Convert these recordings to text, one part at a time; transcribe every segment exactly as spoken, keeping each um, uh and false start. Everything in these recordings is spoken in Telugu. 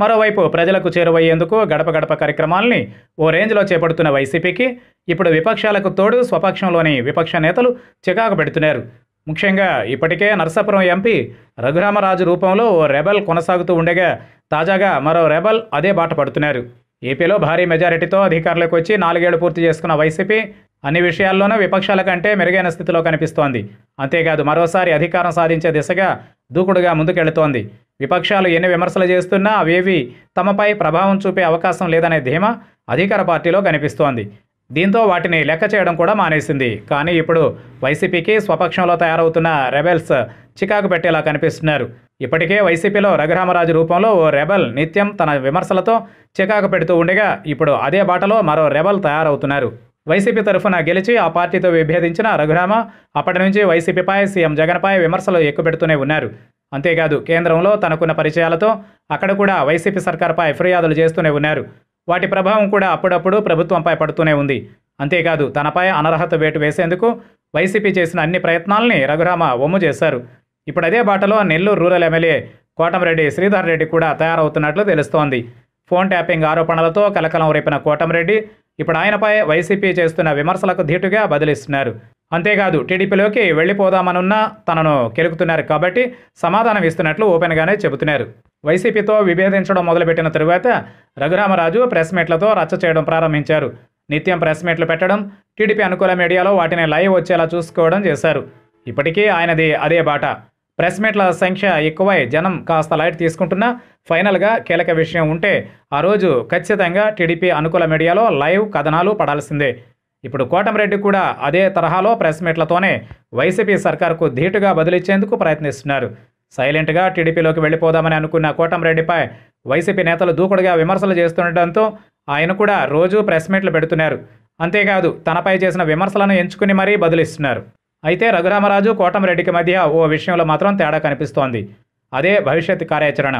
మరోవైపు ప్రజలకు చేరువయ్యేందుకు గడప గడప కార్యక్రమాల్ని ఓ రేంజ్లో చేపడుతున్న వైసీపీకి ఇప్పుడు విపక్షాలకు తోడు స్వపక్షంలోని విపక్ష నేతలు చికాకు పెడుతున్నారు. ముఖ్యంగా ఇప్పటికే నర్సాపురం ఎంపీ రఘురామరాజు రూపంలో ఓ రెబెల్ కొనసాగుతూ ఉండగా తాజాగా మరో రెబెల్ అదే బాట పడుతున్నారు. ఏపీలో భారీ మెజారిటీతో అధికారులకు వచ్చి నాలుగేళ్లు పూర్తి చేసుకున్న వైసీపీ అన్ని విషయాల్లోనూ విపక్షాల కంటే మెరుగైన స్థితిలో కనిపిస్తోంది. అంతేకాదు మరోసారి అధికారం సాధించే దిశగా దూకుడుగా ముందుకెళ్తోంది. విపక్షాలు ఎన్ని విమర్శలు చేస్తున్నా అవేవి తమపై ప్రభావం చూపే అవకాశం లేదనే ధీమా అధికార పార్టీలో కనిపిస్తోంది. దీంతో వాటిని లెక్క చేయడం కూడా మానేసింది. కానీ ఇప్పుడు వైసీపీకి స్వపక్షంలో తయారవుతున్న రెబెల్స్ చికాకు పెట్టేలా కనిపిస్తున్నారు. ఇప్పటికే వైసీపీలో రఘురామరాజు రూపంలో ఓ రెబెల్ నిత్యం తన విమర్శలతో చికాకు పెడుతూ ఉండగా ఇప్పుడు అదే బాటలో మరో రెబెల్ తయారవుతున్నారు. వైసీపీ తరఫున గెలిచి ఆ పార్టీతో విభేదించిన రఘురామ అప్పటి నుంచి వైసీపీపై, సీఎం జగన్పై విమర్శలు ఎక్కుపెడుతూనే ఉన్నారు. అంతేకాదు కేంద్రంలో తనకున్న పరిచయాలతో అక్కడ కూడా వైసీపీ సర్కార్పై ఫిర్యాదులు చేస్తూనే ఉన్నారు. వాటి ప్రభావం కూడా అప్పుడప్పుడు ప్రభుత్వంపై పడుతూనే ఉంది. అంతేకాదు తనపై అనర్హత వేటు వేసేందుకు వైసీపీ చేసిన అన్ని ప్రయత్నాల్ని రఘురామ ఒమ్ము చేశారు. ఇప్పుడు అదే బాటలో నెల్లూరు రూరల్ ఎమ్మెల్యే కోటంరెడ్డి శ్రీధర్ రెడ్డి కూడా తయారవుతున్నట్లు తెలుస్తోంది. ఫోన్ ట్యాపింగ్ ఆరోపణలతో కలకలం రేపిన కోటంరెడ్డి ఇప్పుడు ఆయనపై వైసీపీ చేస్తున్న విమర్శలకు ధీటుగా బదిలిస్తున్నారు. అంతేకాదు టీడీపీలోకి వెళ్ళిపోదామనున్న తనను కెలుకుతున్నారు కాబట్టి సమాధానం ఇస్తున్నట్లు ఓపెన్గానే చెబుతున్నారు. వైసీపీతో విభేదించడం మొదలుపెట్టిన తరువాత రఘురామరాజు ప్రెస్ మీట్లతో రచ్చ చేయడం ప్రారంభించారు. నిత్యం ప్రెస్ మీట్లు పెట్టడం, టీడీపీ అనుకూల మీడియాలో వాటిని లైవ్ వచ్చేలా చూసుకోవడం చేశారు. ఇప్పటికీ ఆయనది అదే బాట. ప్రెస్ మీట్ల సంఖ్య ఎక్కువై జనం కాస్త లైట్ తీసుకుంటున్నా ఫైనల్గా కీలక విషయం ఉంటే ఆ రోజు ఖచ్చితంగా టీడీపీ అనుకూల మీడియాలో లైవ్ కథనాలు పడాల్సిందే. ఇప్పుడు కోటంరెడ్డి కూడా అదే తరహాలో ప్రెస్ మీట్లతోనే వైసీపీ సర్కార్కు ధీటుగా బదిలిచ్చేందుకు ప్రయత్నిస్తున్నారు. సైలెంట్గా టీడీపీలోకి వెళ్ళిపోదామని అనుకున్న కోటంరెడ్డిపై వైసీపీ నేతలు దూకుడుగా విమర్శలు చేస్తుండటంతో ఆయన కూడా రోజూ ప్రెస్ మీట్లు పెడుతున్నారు. అంతేకాదు తనపై చేసిన విమర్శలను ఎంచుకుని మరీ బదిలిస్తున్నారు. అయితే రఘురామరాజు కోటంరెడ్డికి మధ్య ఓ విషయంలో మాత్రం తేడా కనిపిస్తోంది. అదే భవిష్యత్ కార్యాచరణ.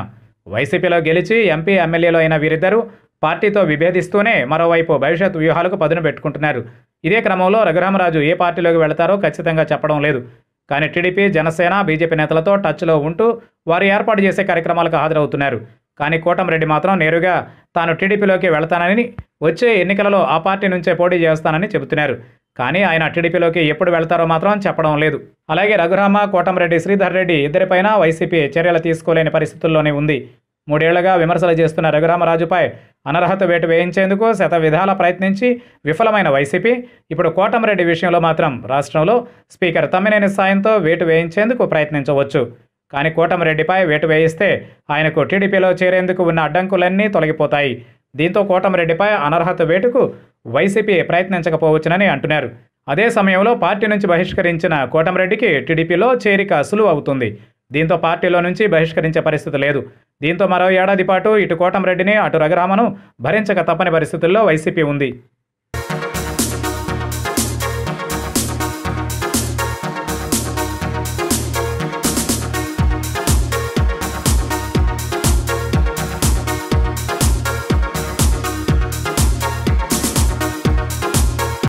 వైసీపీలో గెలిచి ఎంపీ, ఎమ్మెల్యేలో అయిన వీరిద్దరూ పార్టీతో విభేదిస్తూనే మరోవైపు భవిష్యత్ వ్యూహాలకు పదును పెట్టుకుంటున్నారు. ఇదే క్రమంలో రఘురామరాజు ఏ పార్టీలోకి వెళతారో ఖచ్చితంగా చెప్పడం లేదు. కానీ టీడీపీ, జనసేన, బీజేపీ నేతలతో టచ్లో ఉంటూ వారు ఏర్పాటు చేసే కార్యక్రమాలకు హాజరవుతున్నారు. కానీ కోటంరెడ్డి మాత్రం నేరుగా తాను టీడీపీలోకి వెళతానని, వచ్చే ఎన్నికలలో ఆ పార్టీ నుంచే పోటీ చేస్తానని చెబుతున్నారు. కానీ ఆయన టీడీపీలోకి ఎప్పుడు వెళ్తారో మాత్రం చెప్పడం లేదు. అలాగే రఘురామ, కోటంరెడ్డి, శ్రీధర్ రెడ్డి ఇద్దరిపైనా వైసీపీ చర్యలు తీసుకోలేని పరిస్థితుల్లోనే ఉంది. మూడేళ్లుగా విమర్శలు చేస్తున్న రఘురామరాజుపై అనర్హత వేటు వేయించేందుకు శత విధాల ప్రయత్నించి విఫలమైన వైసీపీ ఇప్పుడు కోటంరెడ్డి విషయంలో మాత్రం రాష్ట్రంలో స్పీకర్ తమ్మినేని సాయంతో వేటు వేయించేందుకు ప్రయత్నించవచ్చు. కానీ కోటంరెడ్డిపై వేటు వేయిస్తే ఆయనకు టీడీపీలో చేరేందుకు ఉన్న అడ్డంకులన్నీ తొలగిపోతాయి. దీంతో కోటంరెడ్డిపై అనర్హత వేటుకు వైసీపీ ప్రయత్నించకపోవచ్చునని అంటున్నారు. అదే సమయంలో పార్టీ నుంచి బహిష్కరించిన కోటంరెడ్డికి టీడీపీలో చేరిక సులువు అవుతుంది. దీంతో పార్టీలో నుంచి బహిష్కరించే పరిస్థితి లేదు. దీంతో మరో ఏడాది పాటు ఇటు కోటంరెడ్డిని, అటు రఘురామను భరించక తప్పని పరిస్థితుల్లో వైసీపీ ఉంది.